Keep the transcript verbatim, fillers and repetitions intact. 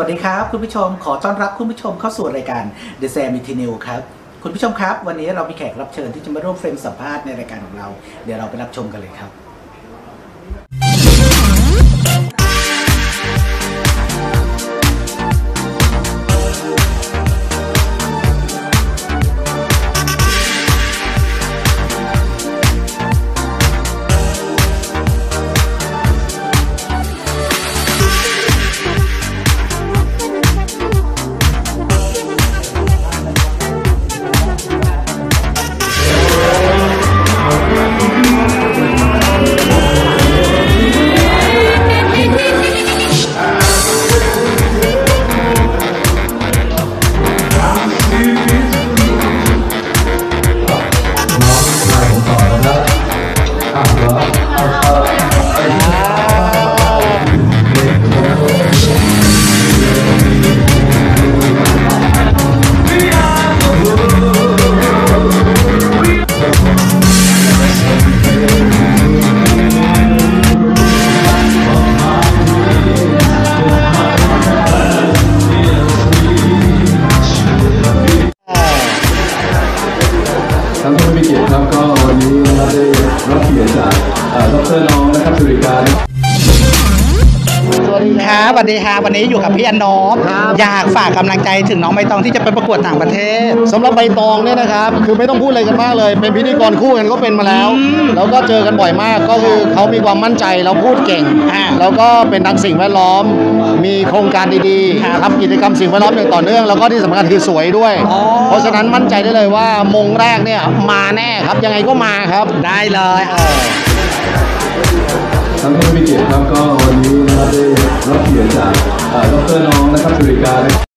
วัสดีครับคุณผู้ชมขอต้อนรับคุณผู้ชมเข้าสู่รายการ เดอะ แซม อี ที News ครับคุณผู้ชมครับวันนี้เรามีแขกรับเชิญที่จะมาร่วมเฟรมสัมภาษณ์ในรายการของเราเดี๋ยวเราไปรับชมกันเลยครับสวัสดีค่ะวันนี้อยู่กับพี่อนบอยากฝากกำลังใจถึงน้องใบตองที่จะไปประกวดต่างประเทศสำหรับใบตองเนี่ยนะครับคือไม่ต้องพูดอะไรกันมากเลยเป็นพิธีกรคู่กันก็เป็นมาแล้วแล้วก็เจอกันบ่อยมากก็คือเขามีความมั่นใจแล้วพูดเก่งแล้วก็เป็นนักสิ่งแวดล้อมมีโครงการดีๆทำกิจกรรมสิ่งแวดล้อมอย่างต่อเนื่องแล้วก็ที่สำคัญคือสวยด้วยเพราะฉะนั้นมั่นใจได้เลยว่ามงแรกเนี่ยมาแน่ครับยังไงก็มาครับได้เลยท่านผู้มีเกียรติครับก็วันนี้นะครับได้รับเกียรติจากดร.น้องนะครับสุริการ